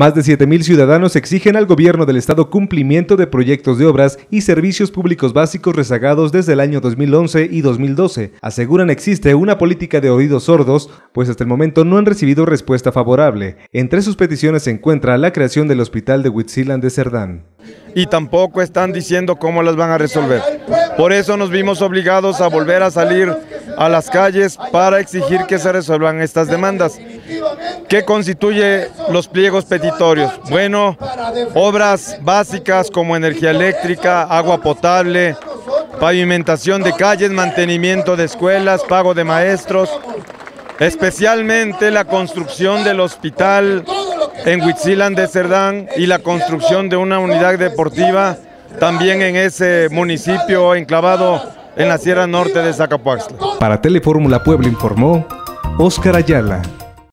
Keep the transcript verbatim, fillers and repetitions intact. Más de siete mil ciudadanos exigen al gobierno del estado cumplimiento de proyectos de obras y servicios públicos básicos rezagados desde el año dos mil once y dos mil doce. Aseguran existe una política de oídos sordos, pues hasta el momento no han recibido respuesta favorable. Entre sus peticiones se encuentra la creación del hospital de Huitzilan de Serdán. Y tampoco están diciendo cómo las van a resolver. Por eso nos vimos obligados a volver a salir a las calles para exigir que se resuelvan estas demandas. ¿Qué constituye los pliegos petitorios? Bueno, obras básicas como energía eléctrica, agua potable, pavimentación de calles, mantenimiento de escuelas, pago de maestros, especialmente la construcción del hospital en Huitzilan de Serdán y la construcción de una unidad deportiva también en ese municipio enclavado en la Sierra Norte de Zacapoaxtla. Para Telefórmula Puebla informó Óscar Ayala.